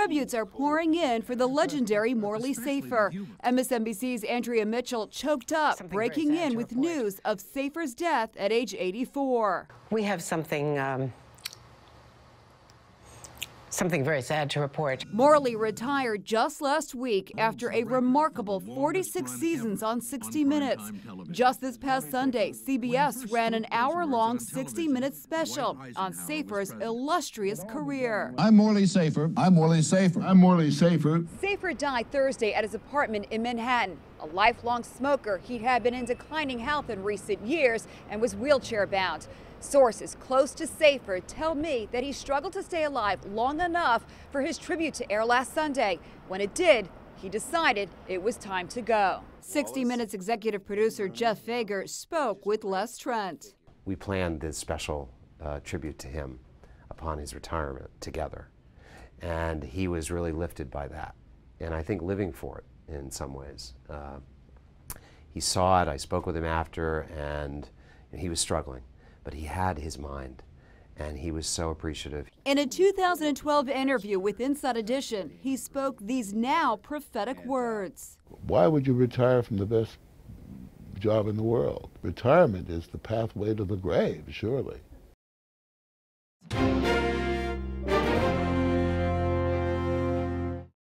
Tributes are pouring in for the legendary Morley Safer. MSNBC's Andrea Mitchell choked up, breaking in with news of Safer's death at age 84. We have something very sad to report. Morley retired just last week after a remarkable 46 seasons on 60 Minutes. Just this past Sunday, CBS ran an hour-long 60-minute special on Safer's illustrious career. I'm Morley Safer. I'm Morley Safer. I'm Morley Safer. Safer died Thursday at his apartment in Manhattan. A lifelong smoker, he had been in declining health in recent years and was wheelchair-bound. Sources close to Safer tell me that he struggled to stay alive long enough for his tribute to air last Sunday. When it did, he decided it was time to go. 60 Minutes executive producer Jeff Fager spoke with Les Trent. We planned this special tribute to him upon his retirement together, and he was really lifted by that, and I think living for it in some ways. He saw it, I spoke with him after, and he was struggling. But he had his mind, and he was so appreciative. In a 2012 interview with Inside Edition, he spoke these now prophetic words. Why would you retire from the best job in the world? Retirement is the pathway to the grave, surely.